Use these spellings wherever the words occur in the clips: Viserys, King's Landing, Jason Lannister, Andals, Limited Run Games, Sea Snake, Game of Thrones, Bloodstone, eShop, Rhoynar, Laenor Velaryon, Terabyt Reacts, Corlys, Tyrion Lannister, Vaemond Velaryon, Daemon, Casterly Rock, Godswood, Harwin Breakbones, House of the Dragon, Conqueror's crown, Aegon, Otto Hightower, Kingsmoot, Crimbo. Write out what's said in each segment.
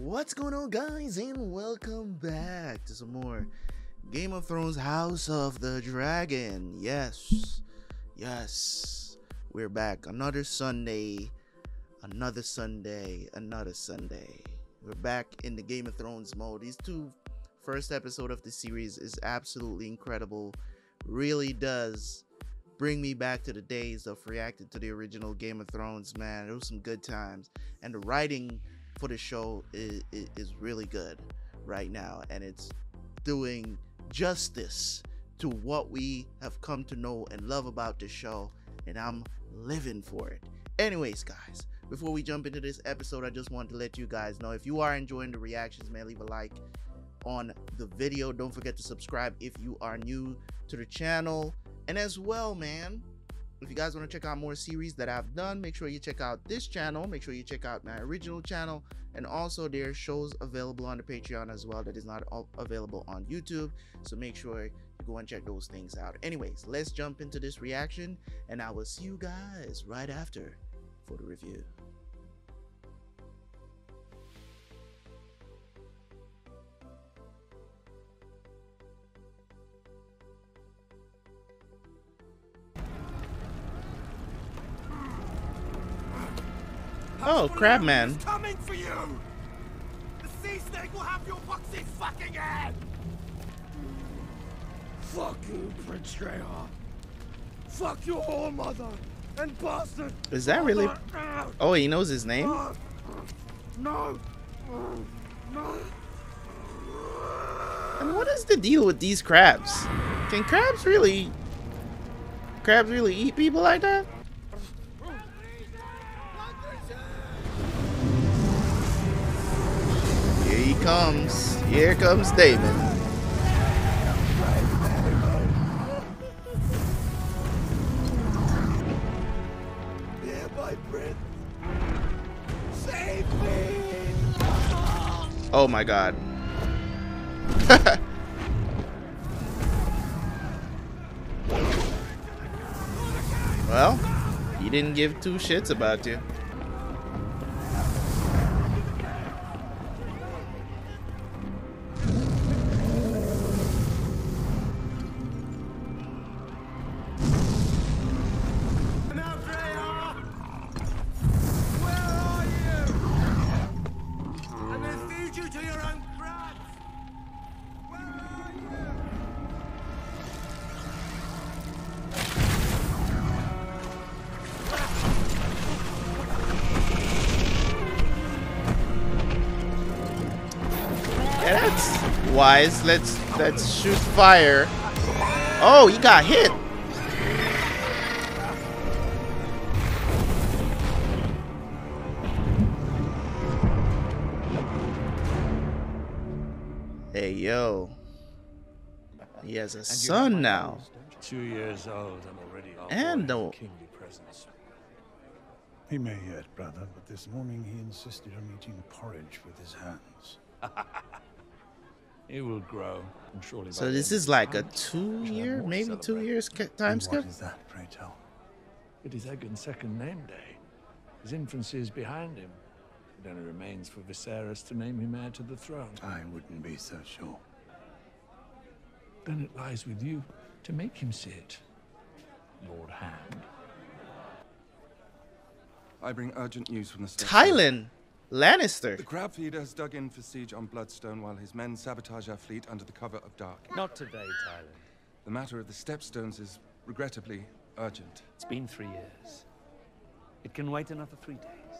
What's going on, guys, and welcome back to some more Game of Thrones House of the Dragon. Yes, we're back. Another Sunday. We're back in the Game of Thrones mode. These two first episode of the series is absolutely incredible. Really does bring me back to the days of reacting to the original Game of Thrones, man. It was some good times, and the writing for the show is really good right now, and it's doing justice to what we have come to know and love about the show, and I'm living for it. Anyways, guys, before we jump into this episode, I just want to let you guys know, if you are enjoying the reactions, man, leave a like on the video. Don't forget to subscribe if you are new to the channel, and as well, man, if you guys want to check out more series that I've done, make sure you check out this channel, make sure you check out my original channel, and also there are shows available on the Patreon as well that is not available on YouTube, so make sure you go and check those things out. Anyways, let's jump into this reaction, and I will see you guys right after for the review. Oh, Crab Man. Coming for you. The Sea Snake will have your boxy fucking head. Fuck you, Prince Rhaenyra. Fuck your whore mother and bastard. Is that really? Oh, he knows his name? No. No. And what is the deal with these crabs? Can crabs really eat people like that? Here comes Daemon. Here, my prince. Save me. Oh my god. Well, he didn't give two shits about you. Wise, let's shoot fire. Oh, he got hit. Hey, yo. He has a son now. 2 years old, I'm already old. He may yet, brother, but this morning he insisted on eating porridge with his hands. It will grow, and surely. So this is like a 2 year, maybe 2 years time skip. What is that, pray tell? It is Aegon's second name day. His infancy is behind him. It only remains for Viserys to name him heir to the throne. I wouldn't be so sure. Then it lies with you to make him see it, Lord Hand. I bring urgent news from the Thailand. Lannister. The Crab Feeder has dug in for siege on Bloodstone while his men sabotage our fleet under the cover of dark. Not today, Tyler. The matter of the Stepstones is regrettably urgent. It's been 3 years. It can wait another 3 days.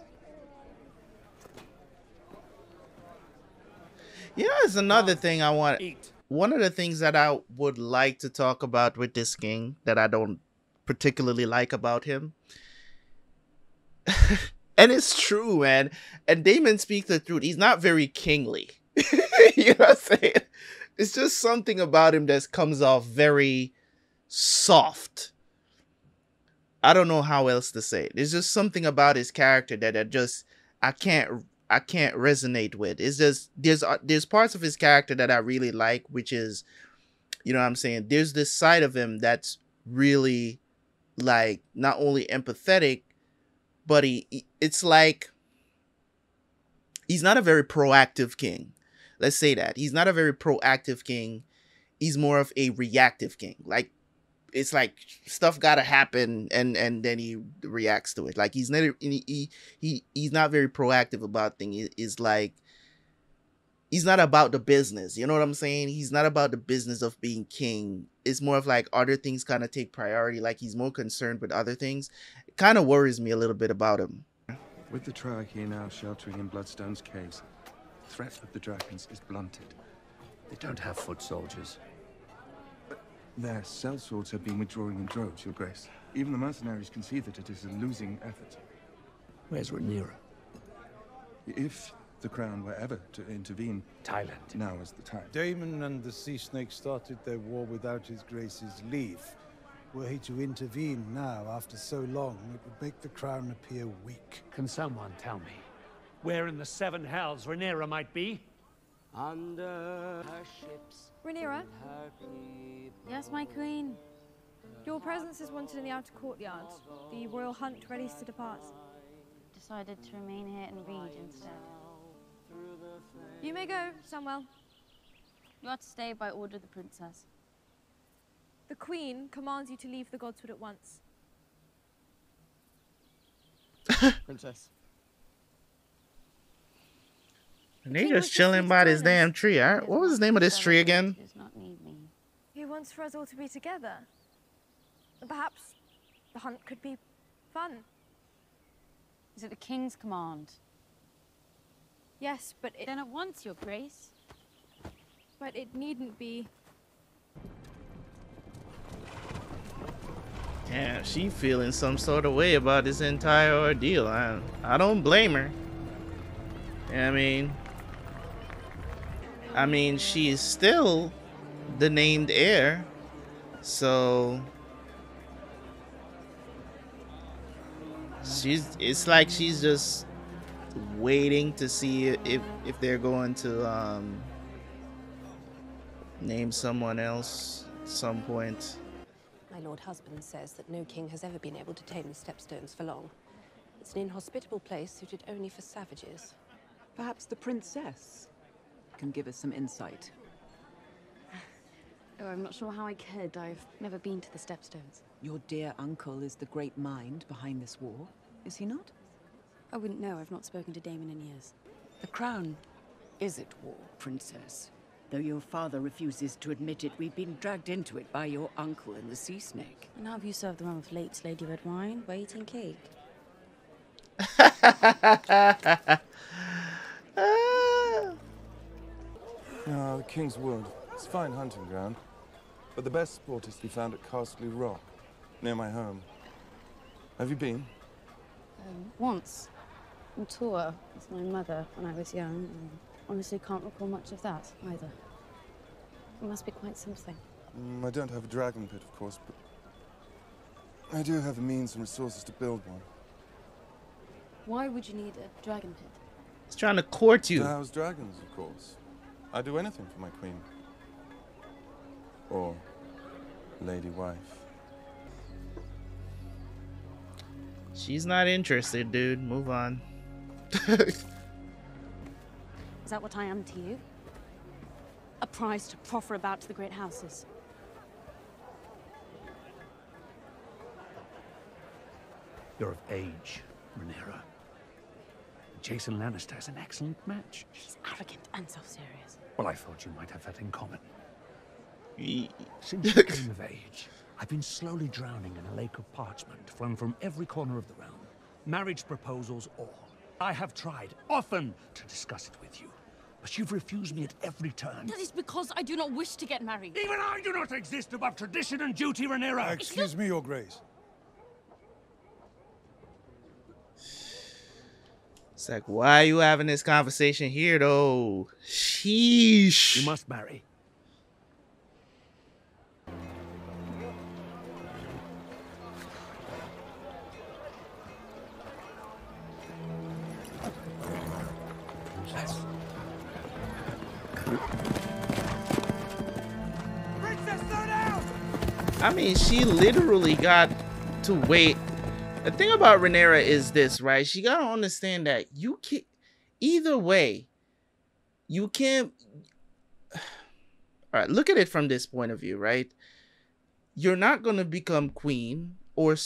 You know, it's another thing I want. One of the things that I would like to talk about with this king that I don't particularly like about him. And it's true, man. And Daemon speaks the truth. He's not very kingly. You know what I'm saying? It's just something about him that comes off very soft. I don't know how else to say it. There's just something about his character that I can't resonate with. It's just there's parts of his character that I really like, which is, you know what I'm saying? There's this side of him that's really like not only empathetic, but it's like he's not a very proactive king. Let's say that. He's not a very proactive king. He's more of a reactive king. Like, it's like stuff gotta happen, and then he reacts to it. Like, he's never he's not very proactive about things. It's like he's not about the business. You know what I'm saying? He's not about the business of being king. It's more of like other things kind of take priority. Like, he's more concerned with other things. It kind of worries me a little bit about him. With the trial here now sheltering in Bloodstone's caves, threats of the dragons is blunted. They don't have foot soldiers. But their sellswords have been withdrawing in droves, Your Grace. Even the mercenaries can see that it is a losing effort. Where's Rhaenyra? If the crown were ever to intervene, Thailand. Now is the time. Daemon and the Sea Snake started their war without His Grace's leave. Were he to intervene now, after so long, it would make the crown appear weak. Can someone tell me where in the seven hells Rhaenyra might be? Under her ships. Rhaenyra? Yes, my queen. Your presence is wanted in the outer courtyard. The royal hunt readies to depart. Decided to remain here and read instead. You may go, Samwell. You are to stay by order of the princess. The queen commands you to leave the Godswood at once. Princess. And they just chilling by this damn tree. All right? What was the name of this tree again? He wants for us all to be together. Perhaps the hunt could be fun. Is it the king's command? Yes, but it... Then at once, Your Grace. But it needn't be. Damn, she feeling some sort of way about this entire ordeal. I don't blame her. I mean, she is still the named heir, so it's like she's just waiting to see if they're going to name someone else at some point. My lord husband says that no king has ever been able to tame the Stepstones for long. It's an inhospitable place suited only for savages. Perhaps the princess can give us some insight. Oh, I'm not sure how I could. I've never been to the Stepstones. Your dear uncle is the great mind behind this war, is he not? I wouldn't know. I've not spoken to Daemon in years. The crown is at war, princess. Though your father refuses to admit it, we've been dragged into it by your uncle and the Sea Snake. And how have you served the realm of late, Lady Red Wine? Wait and cake. The King's Wood. It's fine hunting ground, but the best sport is to be found at Casterly Rock, near my home. Have you been? Once. On tour with my mother when I was young, and honestly can't recall much of that either. It must be quite something. I don't have a dragon pit, of course, but I do have the means and resources to build one. Why would you need a dragon pit? He's trying to court you. To house dragons, of course. I'd do anything for my queen. Or lady wife. She's not interested, dude. Move on. Is that what I am to you? A prize to proffer about to the great houses. You're of age, Rhaenyra. Jason Lannister is an excellent match. He's arrogant and self-serious. Well, I thought you might have that in common. Since you came of age, I've been slowly drowning in a lake of parchment flung from every corner of the realm. Marriage proposals all. I have tried, often, to discuss it with you. But you've refused me at every turn. That is because I do not wish to get married. Even I do not exist above tradition and duty, Rhaenyra. Excuse me, Your Grace. It's like, why are you having this conversation here, though? Sheesh. You must marry. Princess, slow down! I mean, she literally got to wait. The thing about Rhaenyra is this, right? She gotta understand that you can't, Either way, you can't... All right, look at it from this point of view, right? You're not going to become queen or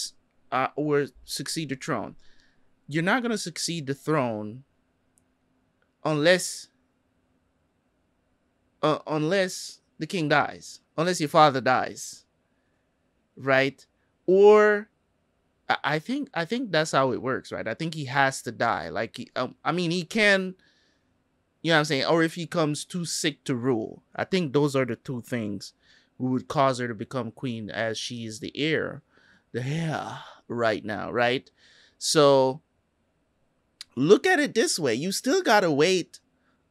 succeed the throne. You're not going to succeed the throne unless... unless the king dies, unless your father dies, right? Or I think that's how it works, right? I think he has to die. Like, I mean, he can, you know what I'm saying? Or if he comes too sick to rule. I think those are the two things who would cause her to become queen, as she is the heir right now, right? So look at it this way. You still got to wait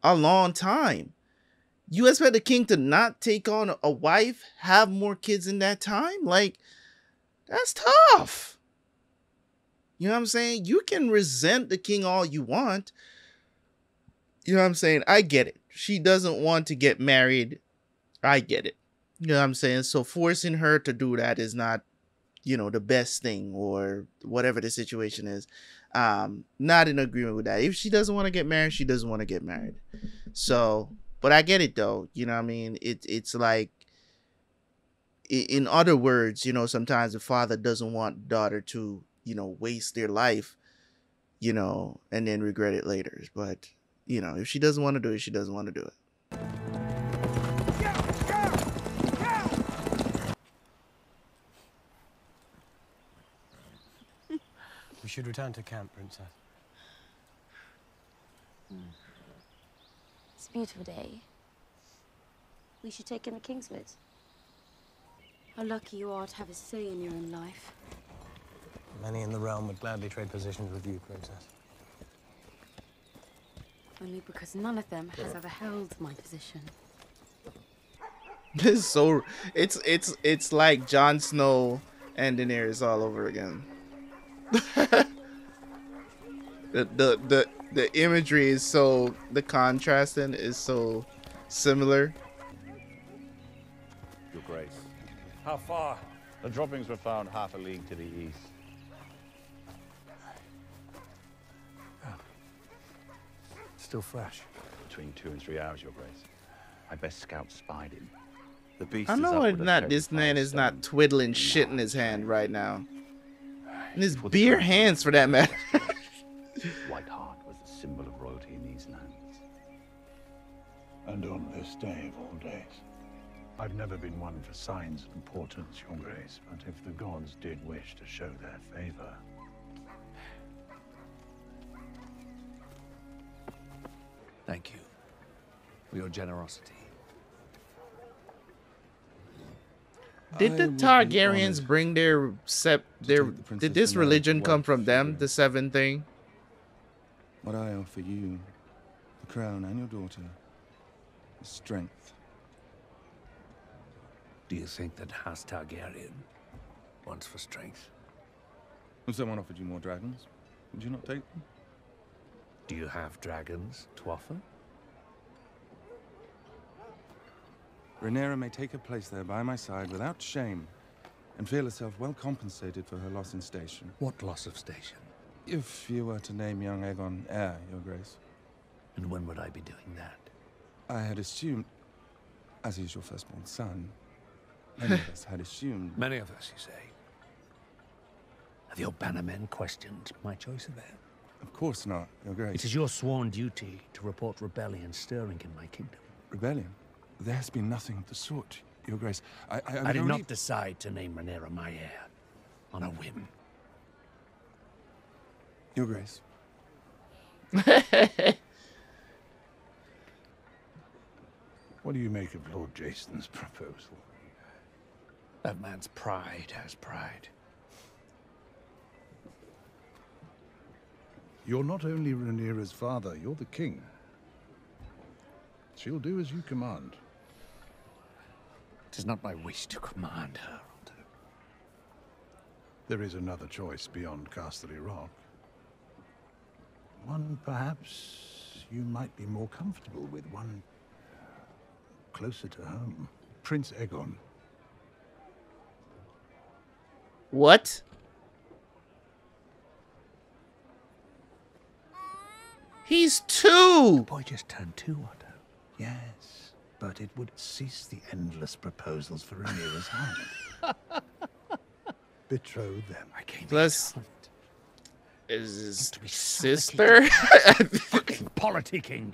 a long time. You expect the king to not take on a wife, have more kids in that time? Like, that's tough. You know what I'm saying? You can resent the king all you want. You know what I'm saying? I get it. She doesn't want to get married. I get it. You know what I'm saying? So forcing her to do that is not, you know, the best thing, or whatever the situation is. Not in agreement with that. If she doesn't want to get married, she doesn't want to get married. So... But I get it, though. You know what I mean? It's like, in other words, you know, sometimes the father doesn't want the daughter to, you know, waste their life, you know, and then regret it later. But, you know, if she doesn't want to do it, she doesn't want to do it. We should return to camp, Princess. It's a beautiful day. We should take in the Kingsmoot. How lucky you are to have a say in your own life. Many in the realm would gladly trade positions with you, Princess. Only because none of them has ever held my position. This is so... It's like Jon Snow and Daenerys all over again. The imagery is so, the contrasting is so similar. Your Grace. How far? The droppings were found half a league to the east. Oh. Still fresh. Between 2 and 3 hours, Your Grace. My best scout spied him. The beast I know is not. This man is not twiddling shit in his hand right now. And his beer hands, for that matter. White heart was the symbol of royalty in these lands. And on this day of all days, I've never been one for signs of importance, Your Grace, but if the gods did wish to show their favor... Thank you for your generosity. Did the Targaryens bring did this religion come from them, the seven thing? What I offer you, the crown and your daughter, is strength. Do you think that House Targaryen wants for strength? If someone offered you more dragons, would you not take them? Do you have dragons to offer? Rhaenyra may take her place there by my side without shame and feel herself well compensated for her loss in station. What loss of station? If you were to name young Aegon heir, Your Grace. And when would I be doing that? I had assumed, as he is your firstborn son, many of us had assumed... Many of us, you say? Have your bannermen questioned my choice of heir? Of course not, Your Grace. It is your sworn duty to report rebellion stirring in my kingdom. Rebellion? There has been nothing of the sort, Your Grace. I did not decide to name Rhaenyra my heir on a whim. Your Grace. What do you make of Lord Jason's proposal? That man's pride has pride. You're not only Rhaenyra's father, you're the king. She'll do as you command. It is not my wish to command her, Otto. There is another choice beyond Casterly Rock. One, perhaps, you might be more comfortable with, one closer to home. Prince Aegon. What? He's two! The boy just turned two, Otto. Yes, but it would cease the endless proposals for Rhaenyra's hand. Betroth them. I can't. Plus, is his sister? Fucking politicking.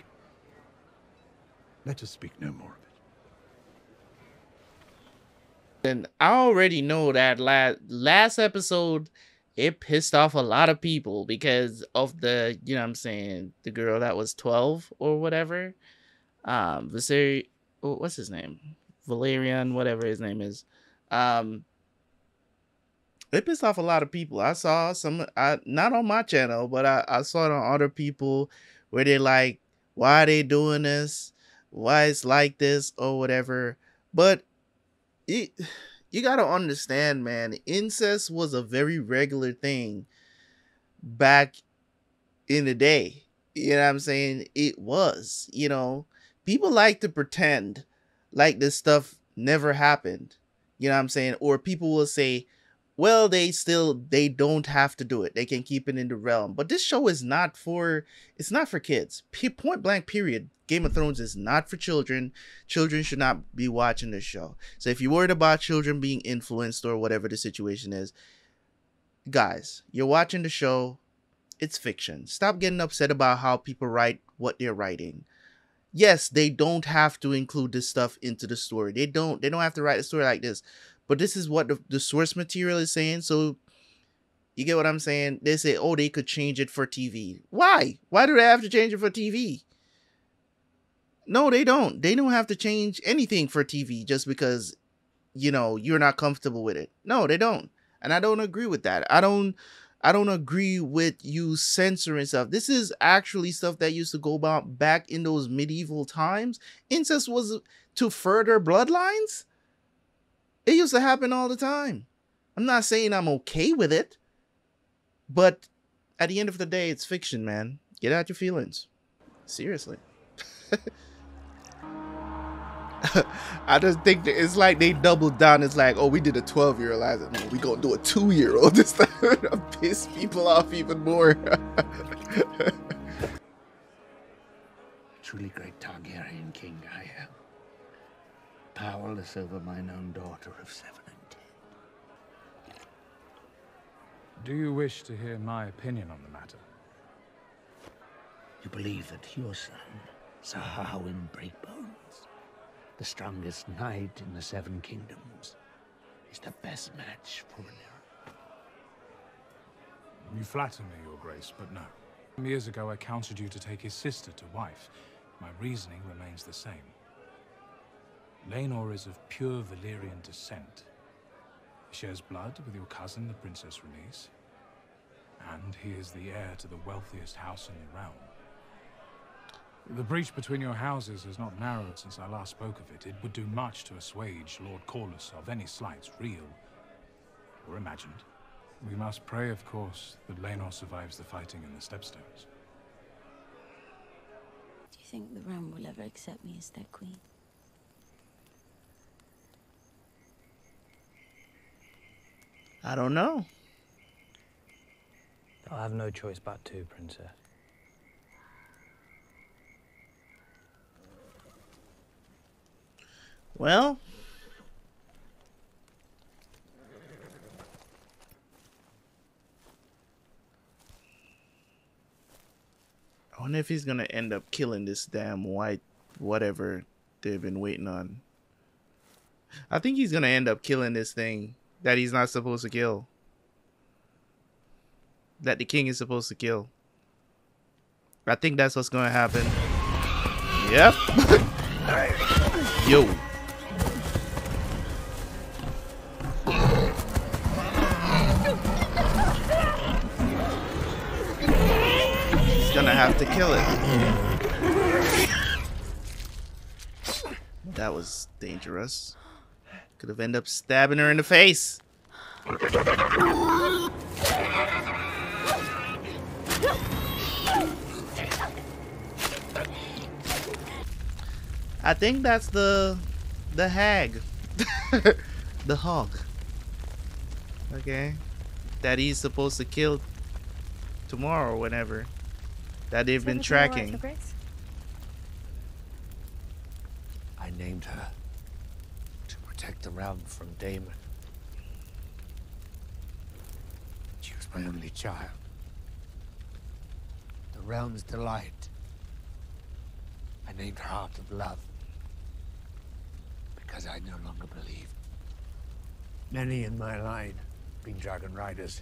Let us speak no more of it. Then I already know that last episode, it pissed off a lot of people because of the, you know what I'm saying, the girl that was 12 or whatever. Viserys, what's his name? Velaryon, whatever his name is. It pissed off a lot of people. I saw some, not on my channel, but I saw it on other people where they're like, why are they doing this? Why it's like this or whatever. But you got to understand, man, incest was a very regular thing back in the day. You know what I'm saying? It was, you know, people like to pretend like this stuff never happened. You know what I'm saying? Or people will say, well, they don't have to do it. They can keep it in the realm. But this show is not for, it's not for kids. Point blank, period. Game of Thrones is not for children. Children should not be watching this show. So if you're worried about children being influenced or whatever the situation is, guys, you're watching the show. It's fiction. Stop getting upset about how people write what they're writing. Yes, they don't have to include this stuff into the story. They don't have to write a story like this. But this is what the source material is saying. So you get what I'm saying? They say, oh, they could change it for TV. Why? Why do they have to change it for TV? No, they don't. They don't have to change anything for TV just because, you know, you're not comfortable with it. No, they don't. And I don't agree with that. I don't agree with you censoring stuff. This is actually stuff that used to go about back in those medieval times. Incest was to further bloodlines. It used to happen all the time. I'm not saying I'm okay with it, but at the end of the day, it's fiction, man. Get out your feelings. Seriously. I just think that it's like they doubled down. It's like, oh, we did a 12-year-old. I said, no, we gonna do a 2-year-old this time. I piss people off even more. Truly great Targaryen king I am, powerless over mine own daughter of 7 and 10. Do you wish to hear my opinion on the matter? You believe that your son, Sir Harwin Breakbones, the strongest knight in the 7 Kingdoms, is the best match for Rhaenyra? You flatter me, Your Grace, but no. Some years ago, I counseled you to take his sister to wife. My reasoning remains the same. Laenor is of pure Valyrian descent. He shares blood with your cousin, the Princess Rhaenys, and he is the heir to the wealthiest house in the realm. The breach between your houses has not narrowed since I last spoke of it. It would do much to assuage Lord Corlys of any slights, real or imagined. We must pray, of course, that Laenor survives the fighting in the Stepstones. Do you think the realm will ever accept me as their queen? I don't know. I have no choice but to, Princess. Well, I wonder if he's gonna end up killing this damn white whatever they've been waiting on. I think he's gonna end up killing this thing that he's not supposed to kill, that the king is supposed to kill. I think that's what's gonna happen. Yep. Yo. He's gonna have to kill it. That was dangerous. Could have ended up stabbing her in the face. I think that's the hag. The hog. Okay. That he's supposed to kill tomorrow or whenever. that they've been tracking. I named her to protect the realm from Daemon. She was my only child. The realm's delight. I named her Heart of Love because I no longer believed. Many in my line have been dragon riders.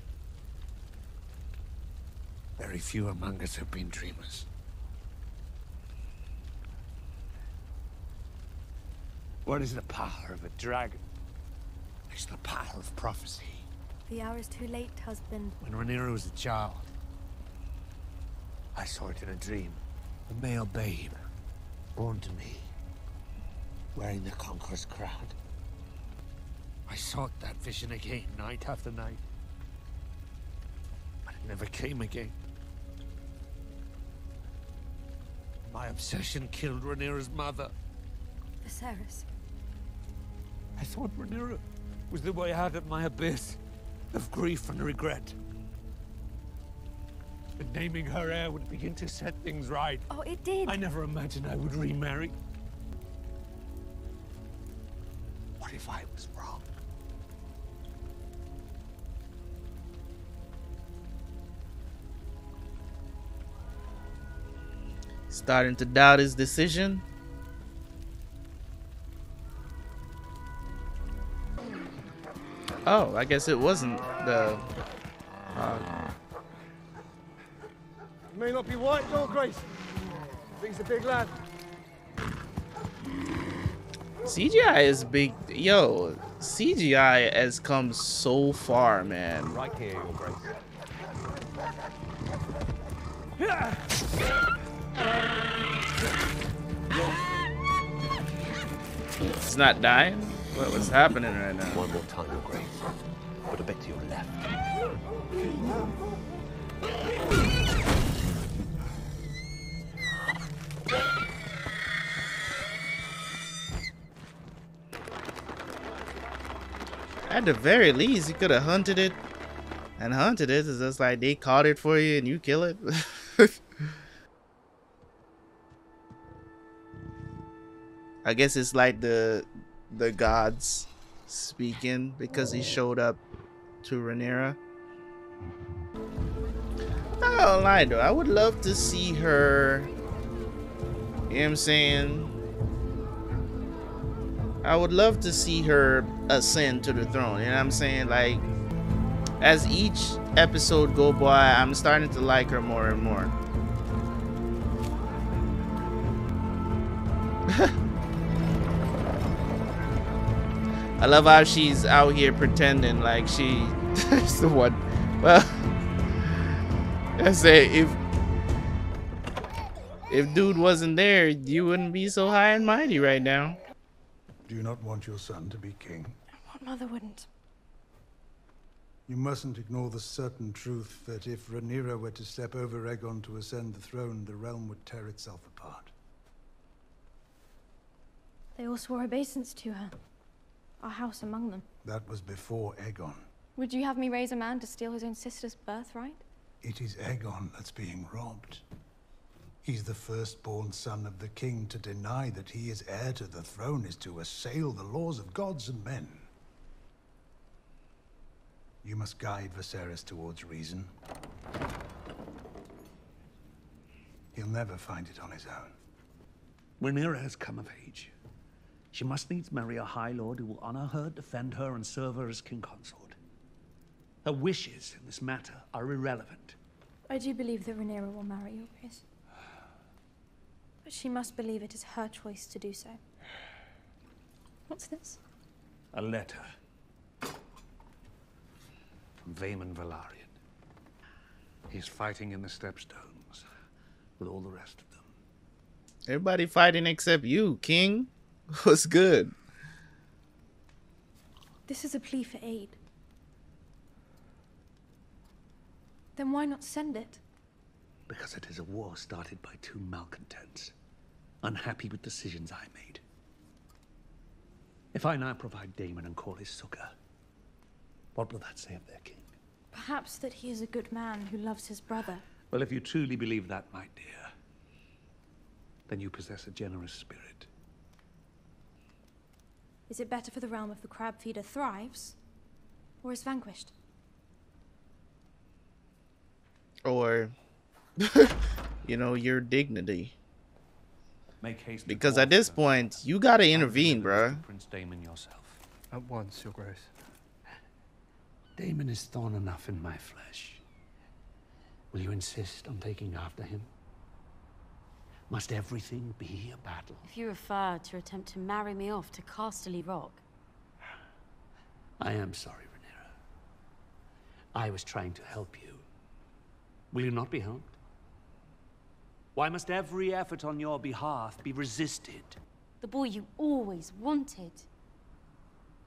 Very few among us have been dreamers. What is the power of a dragon? It's the power of prophecy. The hour is too late, husband. When Rhaenyra was a child, I saw it in a dream. A male babe, born to me, wearing the Conqueror's crown. I sought that vision again, night after night. But it never came again. My obsession killed Rhaenyra's mother. Viserys. I thought Rhaenyra was the way out of my abyss of grief and regret. That naming her heir would begin to set things right. Oh, it did. I never imagined I would remarry. What if I was wrong? Starting to doubt his decision. Oh, I guess it wasn't the... It may not be white, Lord Grace. He's a big lad. CGI is big. Yo, CGI has come so far, man. Right here, Your Grace. It's not dying? What was happening right now? One more time, Your Grace, but a bit to your left. At the very least, you could have hunted it and hunted it. It's just like they caught it for you and you kill it. I guess it's like the gods speaking because he showed up to Rhaenyra. I don't lie though, I would love to see her, you know what I'm saying? I would love to see her ascend to the throne, you know what I'm saying? Like, as each episode go by, I'm starting to like her more and more. I love how she's out here pretending like she's the one. Well, I say if dude wasn't there, you wouldn't be so high and mighty right now. Do you not want your son to be king? What mother wouldn't? You mustn't ignore the certain truth that if Rhaenyra were to step over Aegon to ascend the throne, the realm would tear itself apart. They all swore obeisance to her. Our house among them. That was before Aegon. Would you have me raise a man to steal his own sister's birthright? It is Aegon that's being robbed. He's the firstborn son of the king. To deny that he is heir to the throne is to assail the laws of gods and men. You must guide Viserys towards reason. He'll never find it on his own. Rhaenyra has come of age. She must needs marry a High Lord who will honor her, defend her, and serve her as king consort. Her wishes in this matter are irrelevant. I do believe that Rhaenyra will marry Your Grace. But she must believe it is her choice to do so. What's this? A letter. From Vaemond Velaryon. He's fighting in the Stepstones with all the rest of them. Everybody fighting except you, King. What's good? This is a plea for aid. Then why not send it? Because it is a war started by two malcontents, unhappy with decisions I made. If I now provide Daemon and Corlys succor, what will that say of their king? Perhaps that he is a good man who loves his brother. Well, if you truly believe that, my dear, then you possess a generous spirit. Is it better for the realm if the Crab Feeder thrives, or is vanquished? Or, you know, your dignity. Make haste. Because at this point, you gotta intervene, bruh. Prince Daemon yourself. At once, Your Grace. Daemon is thorn enough in my flesh. Will you insist on taking after him? Must everything be a battle? If you refer to your attempt to marry me off to Casterly Rock. I am sorry, Rhaenyra. I was trying to help you. Will you not be helped? Why must every effort on your behalf be resisted? The boy you always wanted.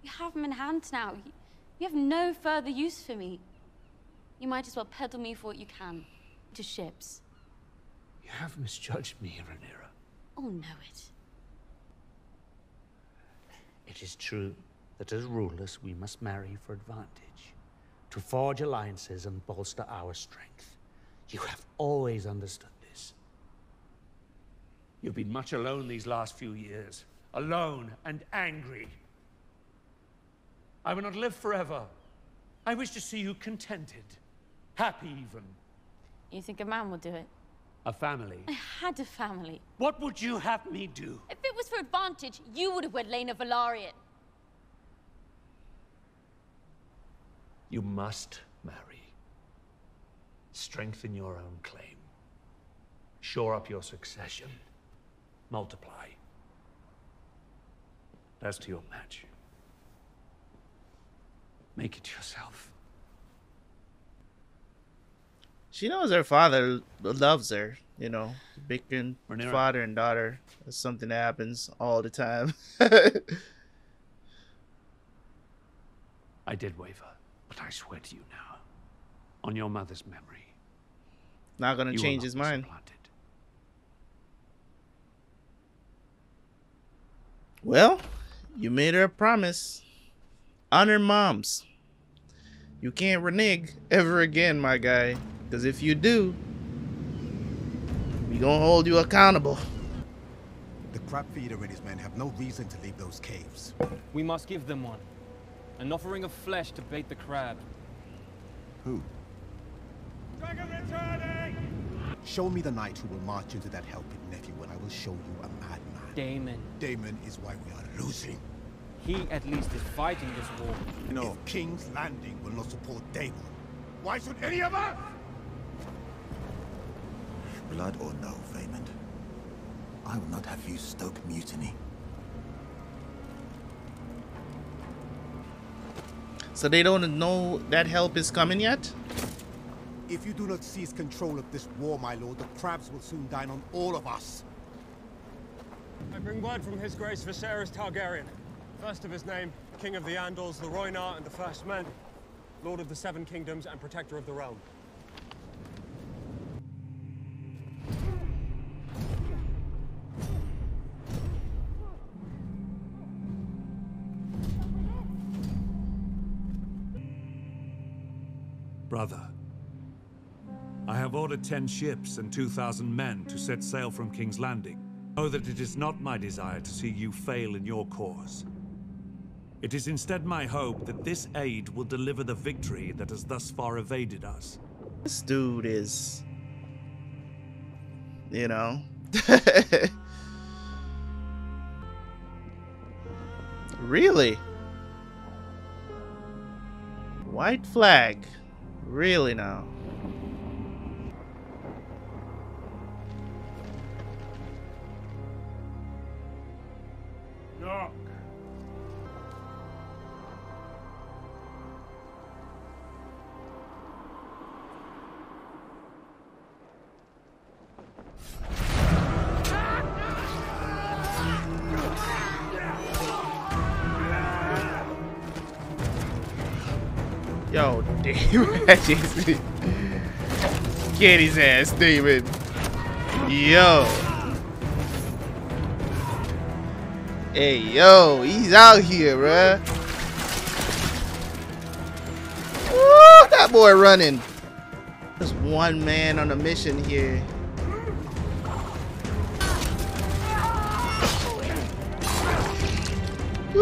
You have him in hand now. You have no further use for me. You might as well peddle me for what you can. To ships. You have misjudged me, Rhaenyra. I'll know it. It is true that as rulers we must marry for advantage. To forge alliances and bolster our strength. You have always understood this. You've been much alone these last few years. Alone and angry. I will not live forever. I wish to see you contented. Happy even. You think a man will do it? A family. I had a family. What would you have me do? If it was for advantage, you would have wed Laenor Velaryon. You must marry. Strengthen your own claim. Shore up your succession. Multiply. As to your match, make it yourself. She knows her father loves her, you know. Bickering father and daughter. That's something that happens all the time. I did waver, but I swear to you now, on your mother's memory. Not gonna change his mind. Well, you made her a promise. Honor moms. You can't renege ever again, my guy. Because if you do, we're going to hold you accountable. The Crab Feeder and his men have no reason to leave those caves. We must give them one. An offering of flesh to bait the crab. Who? Dragon returning! Show me the knight who will march into that helping nephew and I will show you a madman. Daemon. Daemon is why we are losing. He at least is fighting this war. No, if King's Landing will not support Daemon, why should any of us? Blood or no, Vaemond, I will not have you stoke mutiny. So they don't know that help is coming yet? If you do not seize control of this war, my lord, the crabs will soon dine on all of us. I bring word from His Grace Viserys Targaryen. First of his name, King of the Andals, the Rhoynar, and the First Men, Lord of the Seven Kingdoms and Protector of the Realm. Brother, I have ordered 10 ships and 2,000 men to set sail from King's Landing. Know that it is not my desire to see you fail in your cause. It is instead my hope that this aid will deliver the victory that has thus far evaded us. This dude is... you know... really? White flag. Really now. Knock. Yo, Daemon, get his ass, Daemon. Yo. Hey, yo, he's out here, bruh. Ooh, that boy running. There's one man on a mission here. Ooh.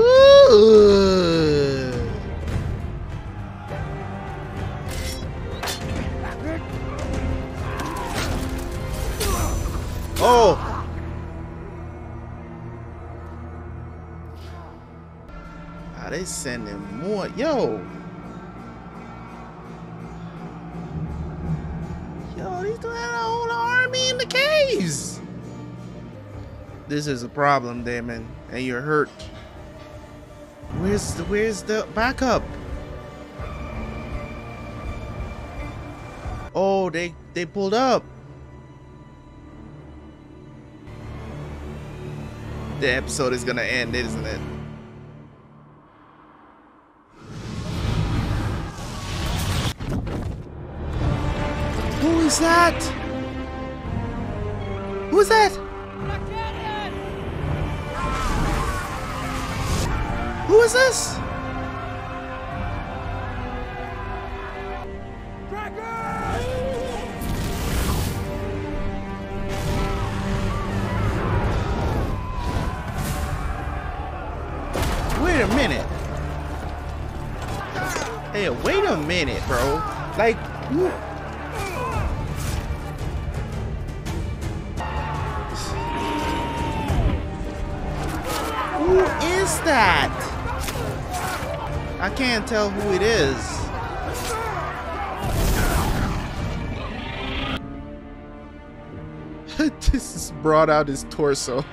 Oh. They sending more. Yo, these dudes had a whole army in the caves. This is a problem, Daemon, and you're hurt. Where's the backup? Oh, they pulled up. The episode is gonna end, isn't it? Who's that? Who's that? Who is this? Wait a minute. Hey, wait a minute, bro. Like, who? Who is that? I can't tell who it is. This has brought out his torso.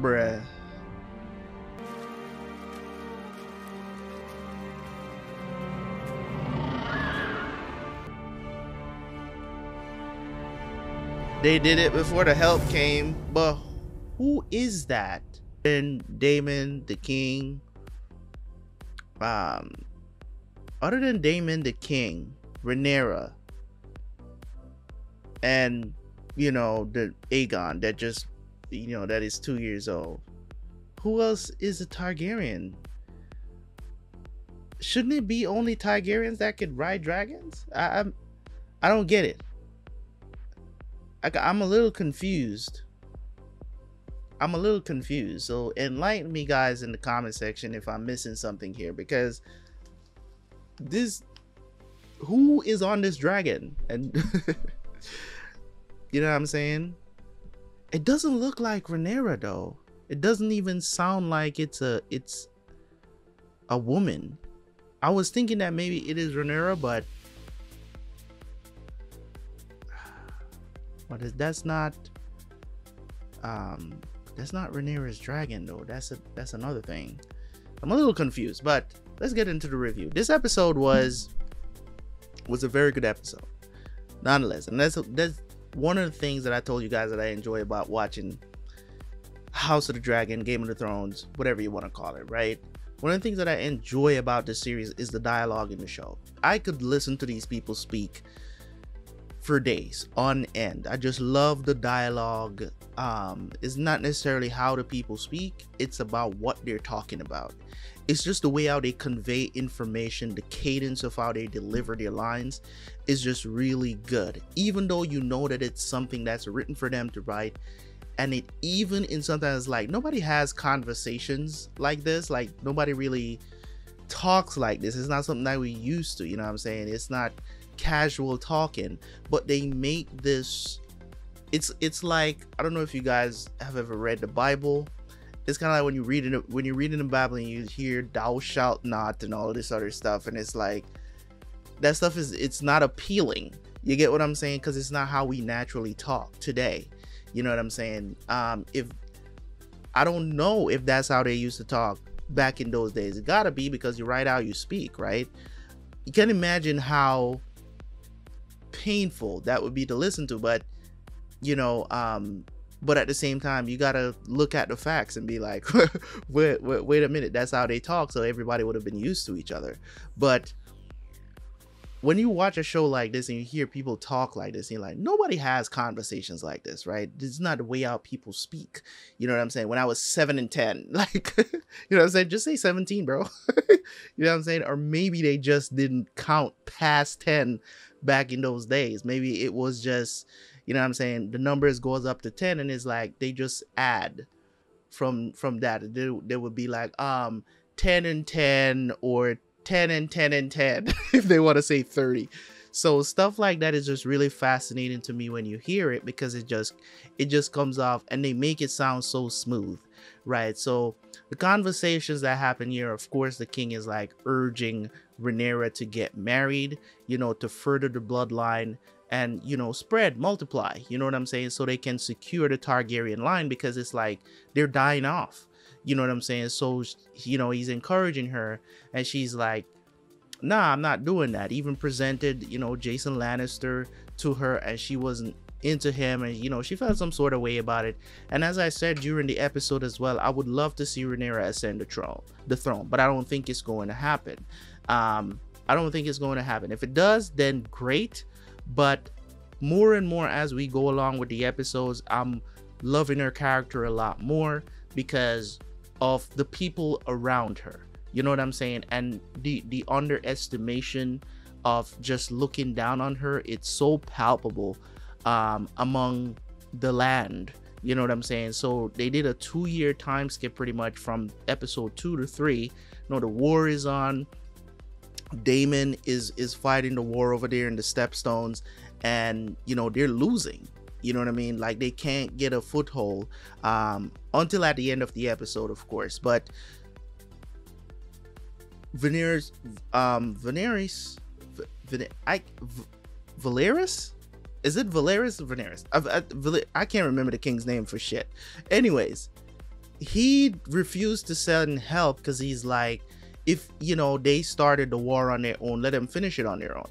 Bruh. They did it before the help came, but who is that? And Daemon the King. Other than Daemon the King, Rhaenyra, and you know the Aegon that just that is 2 years old. Who else is a Targaryen? Shouldn't it be only Targaryens that could ride dragons? I don't get it. I'm a little confused. So enlighten me, guys, in the comment section if I'm missing something here, because this, who is on this dragon? And you know what I'm saying? It doesn't look like Rhaenyra though. It doesn't even sound like it's a woman. I was thinking that maybe it is Rhaenyra, but that's not Rhaenyra's dragon though. That's another thing. I'm a little confused, but let's get into the review. This episode was a very good episode, nonetheless. And that's one of the things that I told you guys that I enjoy about watching House of the Dragon, Game of Thrones, whatever you want to call it, right? One of the things that I enjoy about this series is the dialogue in the show. I could listen to these people speak for days on end. I just love the dialogue. It's not necessarily how the people speak, it's about what they're talking about. It's just the way how they convey information, the cadence of how they deliver their lines is just really good. Even though you know that it's something that's written for them to write, and it even in sometimes like nobody has conversations like this, like nobody really talks like this. It's not something that we used to, you know what I'm saying? It's not casual talking, but they make this, it's like, I don't know if you guys have ever read the Bible. It's kind of like when you're reading the Bible and you hear thou shalt not and all of this other stuff, and it's like that stuff is, it's not appealing, you get what I'm saying? Because it's not how we naturally talk today, you know what I'm saying? If I don't know if that's how they used to talk back in those days. It gotta be, because you're right how you speak, right? You can't imagine how painful that would be to listen to, but you know, but at the same time you gotta look at the facts and be like, wait a minute, that's how they talk, so everybody would have been used to each other. But when you watch a show like this and you hear people talk like this, and you're like, nobody has conversations like this, right? This is not the way how people speak. You know what I'm saying? When I was 7 and 10, like, you know what I'm saying? Just say 17, bro. You know what I'm saying? Or maybe they just didn't count past 10 back in those days. Maybe it was just, you know what I'm saying? The numbers goes up to 10 and it's like, they just add from that. They would be like, 10 and 10 or 10 and 10 and 10 if they want to say 30. So stuff like that is just really fascinating to me when you hear it, because it just comes off and they make it sound so smooth, right? So the conversations that happen here, of course, the king is like urging Rhaenyra to get married, you know, to further the bloodline and, you know, spread, multiply, you know what I'm saying? So they can secure the Targaryen line, because it's like they're dying off. You know what I'm saying? So, you know, he's encouraging her and she's like, nah, I'm not doing that. Even presented, you know, Jason Lannister to her and she wasn't into him. And, you know, she felt some sort of way about it. And as I said during the episode as well, I would love to see Rhaenyra ascend the throne, but I don't think it's going to happen. I don't think it's going to happen. If it does, then great. But more and more as we go along with the episodes, I'm loving her character a lot more because of the people around her, you know what I'm saying? And the underestimation of just looking down on her, it's so palpable among the land, you know what I'm saying? So they did a 2-year time skip pretty much from episode 2 to 3. You know, the war is on. Daemon is fighting the war over there in the Stepstones, and you know, they're losing. You know what I mean? Like, they can't get a foothold until at the end of the episode, of course. But Viserys, I can't remember the king's name for shit. Anyways, he refused to send help because he's like, if, you know, they started the war on their own, let them finish it on their own.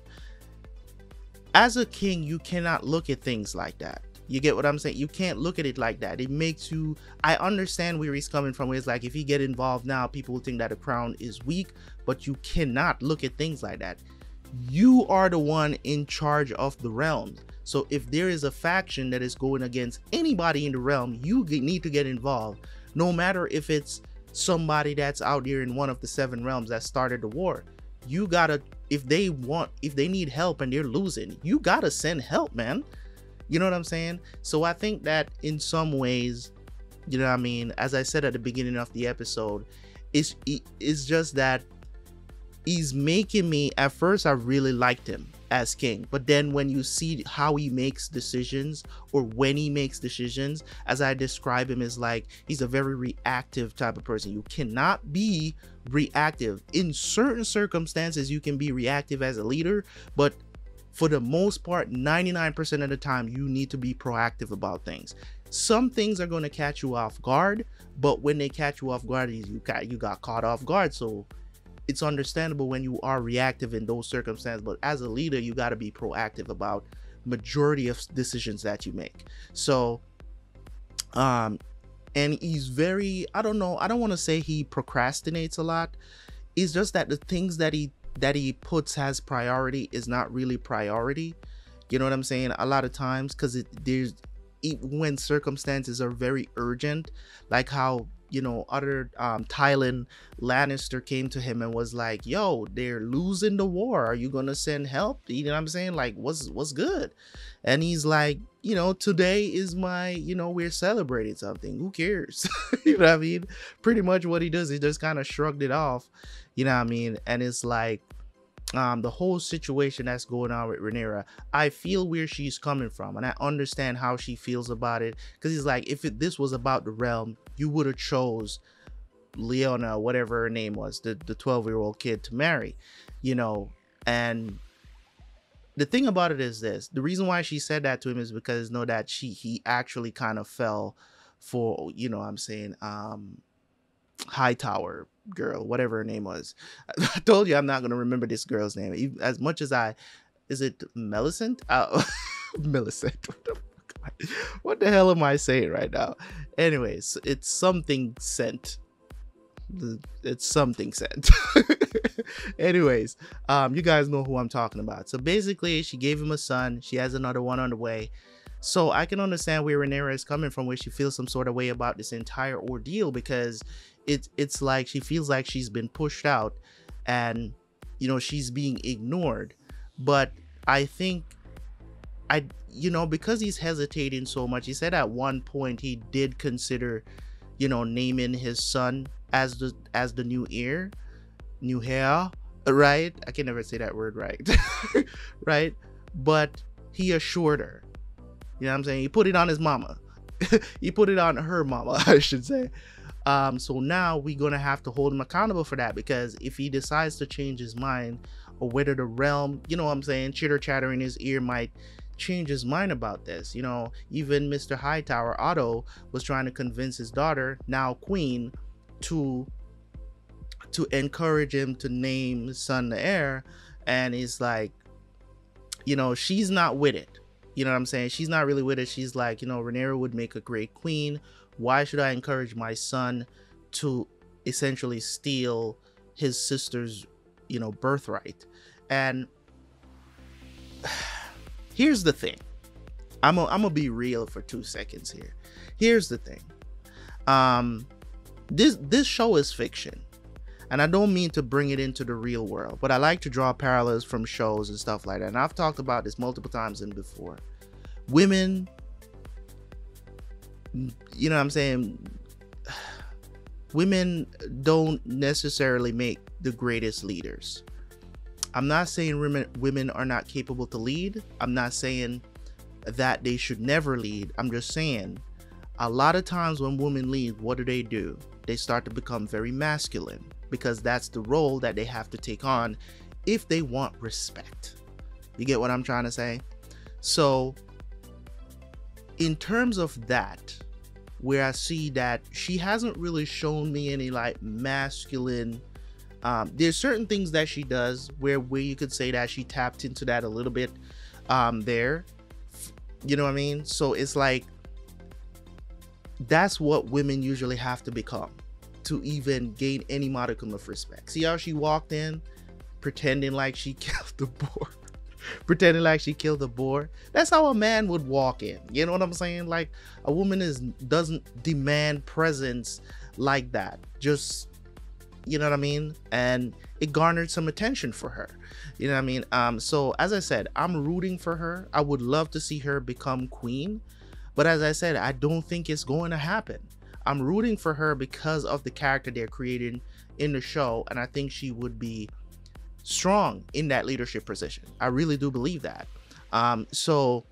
As a king, you cannot look at things like that. You get what I'm saying? You can't look at it like that. It makes you, I understand where he's coming from. It's like, if you get involved now, people will think that the crown is weak, but you cannot look at things like that. You are the one in charge of the realm. So if there is a faction that is going against anybody in the realm, you need to get involved, no matter if it's somebody that's out here in one of the 7 realms that started the war. You gotta, if they need help and they're losing, you gotta send help, man. You know what I'm saying? So I think that in some ways, you know what I mean? As I said at the beginning of the episode, it's just that he's making me, at first I really liked him as king, but then when you see how he makes decisions, or when he makes decisions, as I describe him, is like, he's a very reactive type of person. You cannot be reactive. In certain circumstances you can be reactive as a leader, but for the most part, 99% of the time, you need to be proactive about things. Some things are going to catch you off guard, but when they catch you off guard, you got caught off guard. So it's understandable when you are reactive in those circumstances, but as a leader, you got to be proactive about majority of decisions that you make. So, and he's very, I don't know, I don't want to say he procrastinates a lot. It's just that the things that he puts as priority is not really priority. You know what I'm saying? A lot of times, because when circumstances are very urgent, like how, you know, other Tyrion Lannister came to him and was like, yo, they're losing the war, are you gonna send help? You know what I'm saying? Like, what's good? And he's like, you know, today is my, you know, we're celebrating something, who cares? You know what I mean? Pretty much what he does, he just kind of shrugged it off, you know what I mean? And it's like, the whole situation that's going on with Rhaenyra, I feel where she's coming from and I understand how she feels about it, because he's like, if this was about the realm, you would have chose Leona, whatever her name was, the 12-year-old kid to marry, you know. And the thing about it is this, the reason why she said that to him is because, know that he actually kind of fell for, you know what I'm saying, Hightower girl, whatever her name was. I told you I'm not going to remember this girl's name as much as I, is it Millicent? Millicent. What the hell am I saying right now? Anyways, it's something sent. it's something said. Anyways, you guys know who I'm talking about. So basically, she gave him a son. She has another one on the way. So I can understand where Rhaenyra is coming from, where she feels some sort of way about this entire ordeal, because it's like she feels like she's been pushed out and, you know, she's being ignored. But I think, you know, because he's hesitating so much, he said at one point he did consider, you know, naming his son as the new heir, right? I can never say that word right. Right? But he assured her. You know what I'm saying? He put it on his mama. He put it on her mama, I should say. So now we're going to have to hold him accountable for that, because if he decides to change his mind, or whether the realm, you know what I'm saying, chitter chatter in his ear might change his mind about this. You know, even Mr. Hightower, Otto, was trying to convince his daughter, now queen, to encourage him to name his son the heir. And it's like, you know, she's not with it. You know what I'm saying? She's not really with it. She's like, you know, Rhaenyra would make a great queen. Why should I encourage my son to essentially steal his sister's, you know, birthright? And here's the thing. I'm gonna be real for 2 seconds here. Here's the thing. This show is fiction. And I don't mean to bring it into the real world, but I like to draw parallels from shows and stuff like that. And I've talked about this multiple times and before. Women, you know what I'm saying? Women don't necessarily make the greatest leaders. I'm not saying women are not capable to lead. I'm not saying that they should never lead. I'm just saying a lot of times when women lead, what do? They start to become very masculine, because that's the role that they have to take on if they want respect. You get what I'm trying to say? So in terms of that, where I see that she hasn't really shown me any like masculine, there's certain things that she does where you could say that she tapped into that a little bit there, you know what I mean? So it's like, that's what women usually have to become to even gain any modicum of respect. See how she walked in pretending like she killed the boar? Pretending like she killed the boar? That's how a man would walk in. You know what I'm saying? Like, a woman doesn't demand presence like that. Just, you know what I mean? And it garnered some attention for her. You know what I mean? So as I said, I'm rooting for her. I would love to see her become queen. But as I said, I don't think it's going to happen. I'm rooting for her because of the character they're creating in the show. And I think she would be strong in that leadership position. I really do believe that. So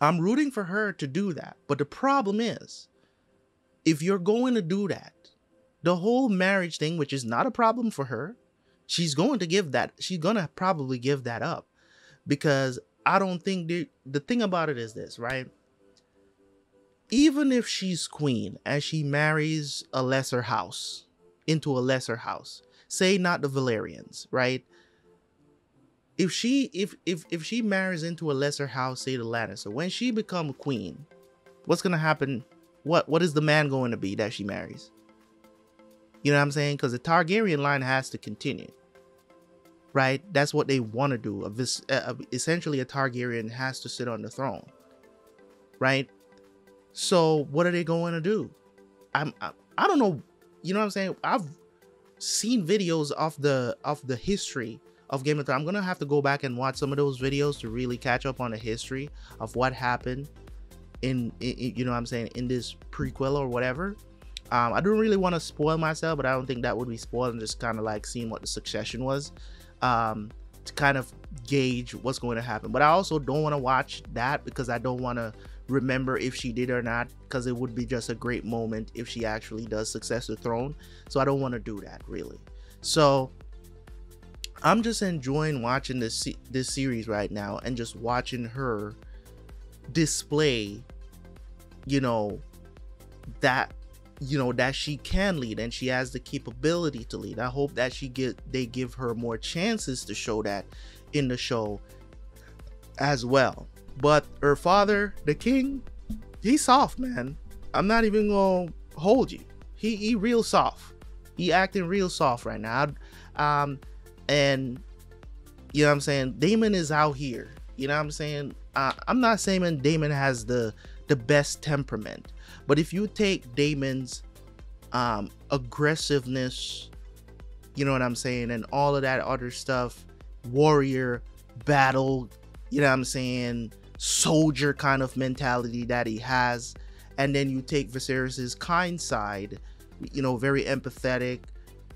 I'm rooting for her to do that. But the problem is, if you're going to do that, the whole marriage thing, which is not a problem for her, she's going to probably give that up. Because I don't think the thing about it is this, right? Even if she's queen and she marries a lesser house, into a lesser house, say not the Valyrians, right? If she marries into a lesser house, say the Lannister, when she becomes queen, what's gonna happen? What is the man going to be that she marries? You know what I'm saying? Because the Targaryen line has to continue, right? That's what they want to do. Essentially, a Targaryen has to sit on the throne, right? So what are they going to do? I don't know. You know what I'm saying? I've seen videos of the history of Game of Thrones. I'm going to have to go back and watch some of those videos to really catch up on the history of what happened in you know what I'm saying, in this prequel or whatever. I don't really want to spoil myself, but I don't think that would be spoiled. I'm just kind of like seeing what the succession was, to kind of gauge what's going to happen. But I also don't want to watch that because I don't want to remember if she did or not, because it would be just a great moment if she actually does success the throne. So I don't want to do that, really. So I'm just enjoying watching this series right now, and just watching her display, you know, that she can lead and she has the capability to lead. I hope that they give her more chances to show that in the show as well. But her father, the king, he's soft, man. I'm not even gonna hold you. He real soft. You acting real soft right now. And you know what I'm saying, Daemon is out here. You know what I'm saying? I'm not saying Daemon has the best temperament, but if you take Daemon's aggressiveness, you know what I'm saying, and all of that other stuff, warrior, battle, you know what I'm saying, soldier kind of mentality that he has, and then you take Viserys's kind side, you know, very empathetic,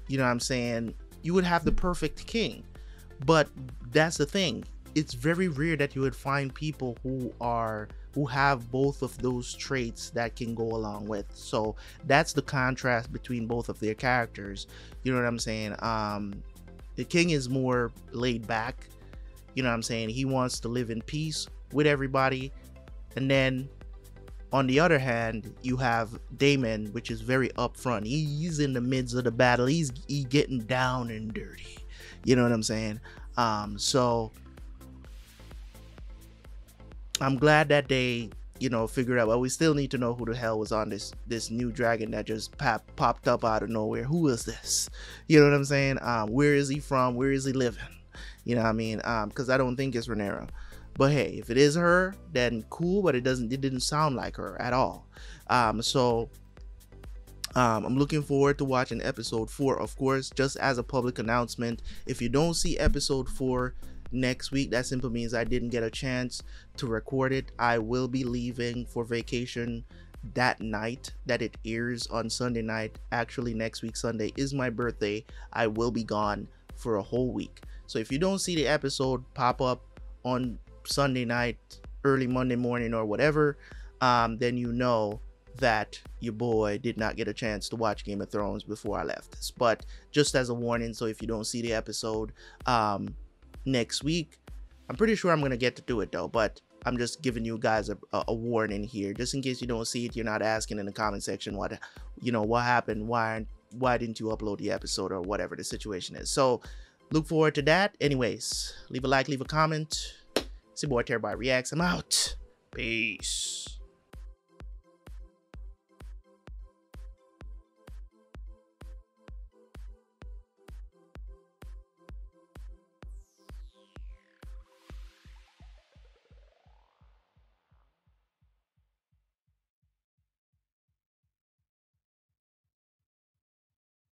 you know what I'm saying, you would have the perfect king. But that's the thing, it's very rare that you would find people who have both of those traits that can go along with. So that's the contrast between both of their characters, you know what I'm saying. The king is more laid back, you know what I'm saying, he wants to live in peace with everybody. And then on the other hand, you have Daemon, which is very upfront. He's in the midst of the battle, he's getting down and dirty, you know what I'm saying. So I'm glad that they, you know, figured out. Well, we still need to know who the hell was on this new dragon that just popped up out of nowhere. Who is this? You know what I'm saying? Where is he from? Where is he living? You know what I mean? Because I don't think it's Rhaenyra. But hey, if it is her, then cool. But it didn't sound like her at all. I'm looking forward to watching episode 4, of course. Just as a public announcement, if you don't see episode 4 next week, that simply means I didn't get a chance to record it. I will be leaving for vacation that night that it airs on Sunday night. Actually, next week Sunday is my birthday. I will be gone for a whole week. So if you don't see the episode pop up on Sunday night, early Monday morning or whatever, then you know that your boy did not get a chance to watch Game of Thrones before I left this. But just as a warning, so if you don't see the episode next week, I'm pretty sure I'm gonna get to do it though, but I'm just giving you guys a warning here, just in case you don't see it, you're not asking in the comment section what, you know, what happened, why didn't you upload the episode or whatever the situation is. So look forward to that. Anyways, leave a like, leave a comment. It's your boy Terabyt Reacts. I'm out. Peace.